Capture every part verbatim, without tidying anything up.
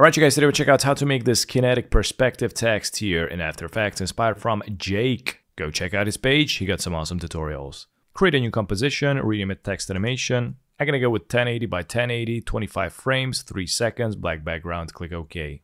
Alright you guys, today we check out how to make this kinetic perspective text here in After Effects, inspired from Jake. Go check out his page, he got some awesome tutorials. Create a new composition, rename it text animation. I'm gonna go with ten eighty by ten eighty, twenty-five frames, three seconds, black background, click OK.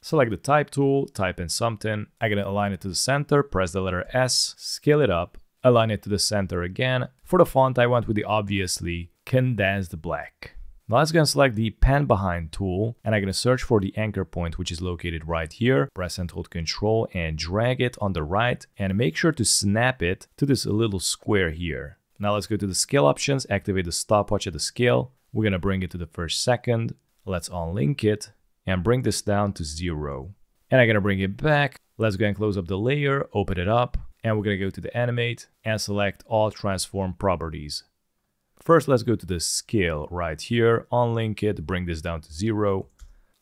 Select the type tool, type in something. I'm gonna align it to the center, press the letter S, scale it up, align it to the center again. For the font I went with the obviously condensed black. Now let's go and select the pen behind tool, and I'm going to search for the anchor point, which is located right here. Press and hold Control and drag it on the right, and make sure to snap it to this little square here. Now let's go to the scale options, activate the stopwatch at the scale. We're going to bring it to the first second. Let's unlink it and bring this down to zero. And I'm going to bring it back. Let's go and close up the layer, open it up, and we're going to go to the animate and select all transform properties. First, let's go to the scale right here, unlink it, bring this down to zero.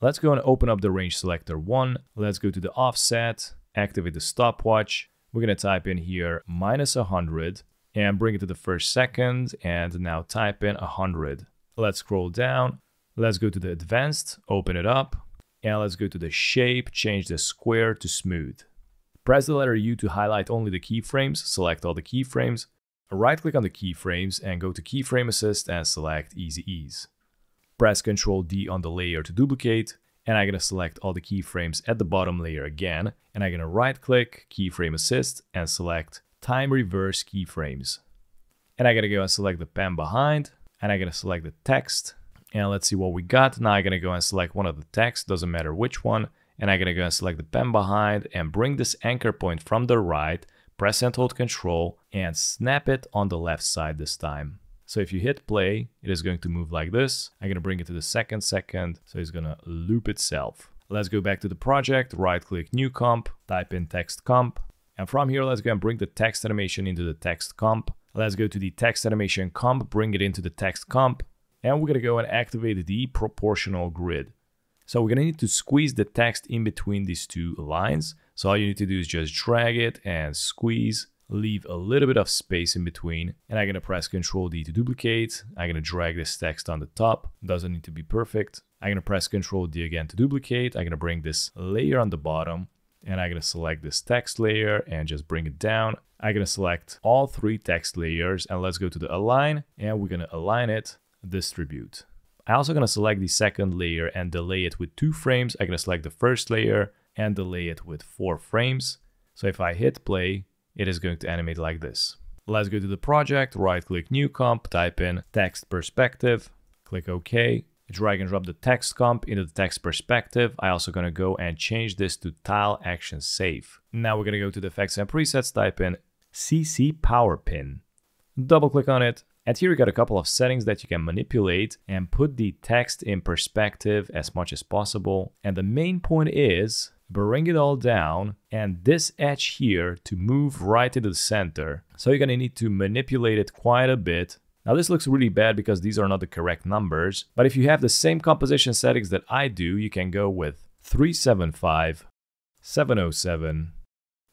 Let's go and open up the range selector one. Let's go to the offset, activate the stopwatch. We're going to type in here minus one hundred and bring it to the first second, and now type in one hundred. Let's scroll down. Let's go to the advanced, open it up, and let's go to the shape, change the square to smooth. Press the letter U to highlight only the keyframes, select all the keyframes. Right click on the keyframes and go to keyframe assist and select easy ease. Press Ctrl D on the layer to duplicate, and I'm going to select all the keyframes at the bottom layer again, and I'm going to right click keyframe assist and select time reverse keyframes. And I'm going to go and select the pen behind, and I'm going to select the text, and let's see what we got. Now I'm going to go and select one of the text, doesn't matter which one, and I'm going to go and select the pen behind and bring this anchor point from the right. Press and hold Control and snap it on the left side this time. So if you hit play, it is going to move like this. I'm going to bring it to the second second, so it's going to loop itself. Let's go back to the project, right click new comp, type in text comp. And from here, let's go and bring the text animation into the text comp. Let's go to the text animation comp, bring it into the text comp. And we're going to go and activate the proportional grid. So we're going to need to squeeze the text in between these two lines. So all you need to do is just drag it and squeeze, leave a little bit of space in between. And I'm going to press Ctrl D to duplicate. I'm going to drag this text on the top. Doesn't need to be perfect. I'm going to press Ctrl D again to duplicate. I'm going to bring this layer on the bottom, and I'm going to select this text layer and just bring it down. I'm going to select all three text layers, and let's go to the align, and we're going to align it, distribute. I'm also going to select the second layer and delay it with two frames. I'm going to select the first layer and delay it with four frames. So if I hit play, it is going to animate like this. Let's go to the project, right click new comp, type in text perspective, click OK, drag and drop the text comp into the text perspective. I also going to go and change this to tile action save. Now we're going to go to the effects and presets, type in C C power pin, double click on it. And here you got a couple of settings that you can manipulate and put the text in perspective as much as possible. And the main point is bring it all down and this edge here to move right into the center. So you're going to need to manipulate it quite a bit. Now this looks really bad because these are not the correct numbers. But if you have the same composition settings that I do, you can go with three seven five, seven oh seven,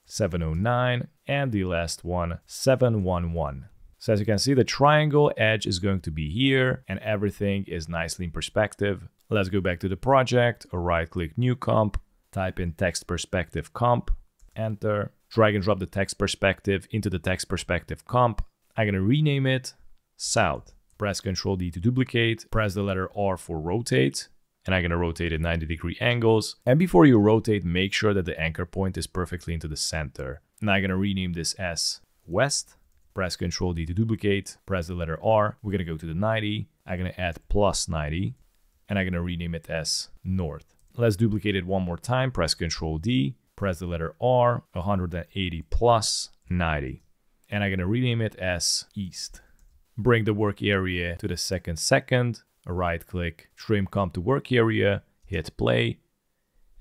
seven oh nine, and the last one, seven one one. So as you can see, the triangle edge is going to be here and everything is nicely in perspective. Let's go back to the project, right click new comp, type in text perspective comp, enter, drag and drop the text perspective into the text perspective comp. I'm going to rename it south. Press Ctrl D to duplicate, press the letter R for rotate, and I'm going to rotate at ninety degree angles. And before you rotate, make sure that the anchor point is perfectly into the center. Now I'm going to rename this as west. Press Ctrl D to duplicate, press the letter R, we're going to go to the ninety, I'm going to add plus ninety, and I'm going to rename it as north. Let's duplicate it one more time, press Ctrl D, press the letter R, one eighty plus ninety, and I'm going to rename it as east. Bring the work area to the second second, right click, trim comp to work area, hit play,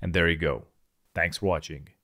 and there you go. Thanks for watching.